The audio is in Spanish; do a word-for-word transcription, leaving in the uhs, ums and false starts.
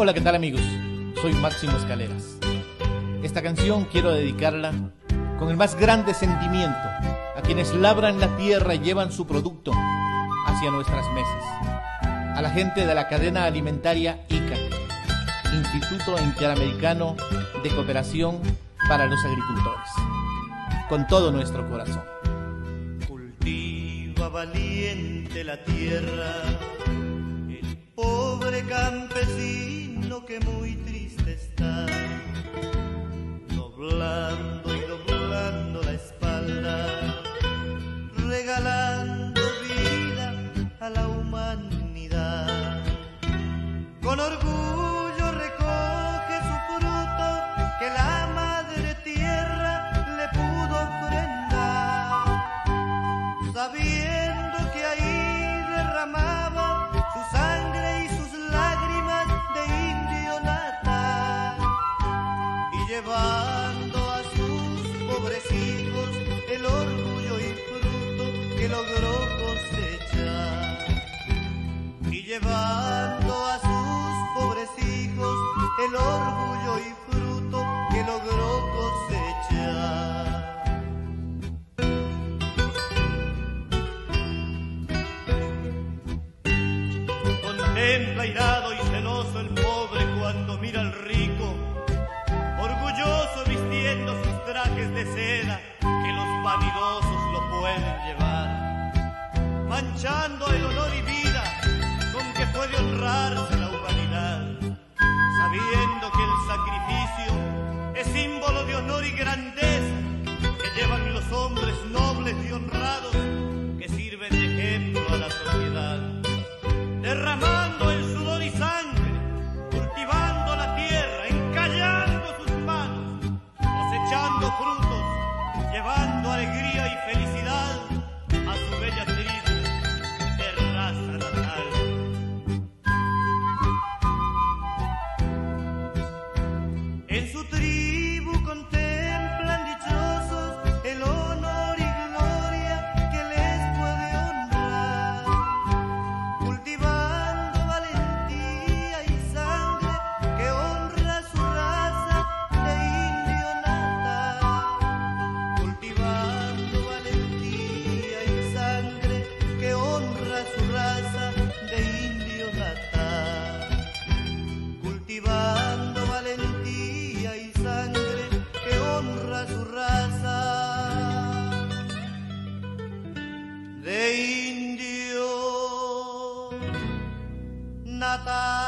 Hola, ¿qué tal amigos? Soy Máximo Escaleras. Esta canción quiero dedicarla con el más grande sentimiento a quienes labran la tierra y llevan su producto hacia nuestras mesas. A la gente de la cadena alimentaria I C A, Instituto Interamericano de Cooperación para los Agricultores. Con todo nuestro corazón. Cultiva valiente la tierra, el pobre campesino que muy triste está, doblando y doblando la espalda, regalando vida a la humanidad. Con orgullo recoge su fruto que la madre tierra le pudo ofrendar, sabiendo que ahí derramaba su sangre y sus lágrimas de llevando a sus pobres hijos el orgullo y fruto que logró cosechar, y llevando a sus pobres hijos el orgullo y fruto que logró cosechar. Contempla irado y celoso el pobre cuando mira al rico, vistiendo sus trajes de seda que los vanidosos lo pueden llevar, manchando el honor y vida con que puede honrarse la humanidad, sabiendo que el sacrificio es símbolo de honor y grandeza que llevan los hombres nobles y honrados que sirven de ejemplo a la sociedad, derramando el sudor y sangre, cultivando la tierra, encallando sus manos, cosechando frutos, llevando alegría y felicidad a su bella tribu de raza natal. En su tribu contemplan dichosos el honor y gloria que les puede honrar, cultivando valentía y sangre que honra su raza de indio natal. Cultivando valentía y sangre que honra su raza de indio natal. Cultivando valentía y sangre que honra su raza de indio natal.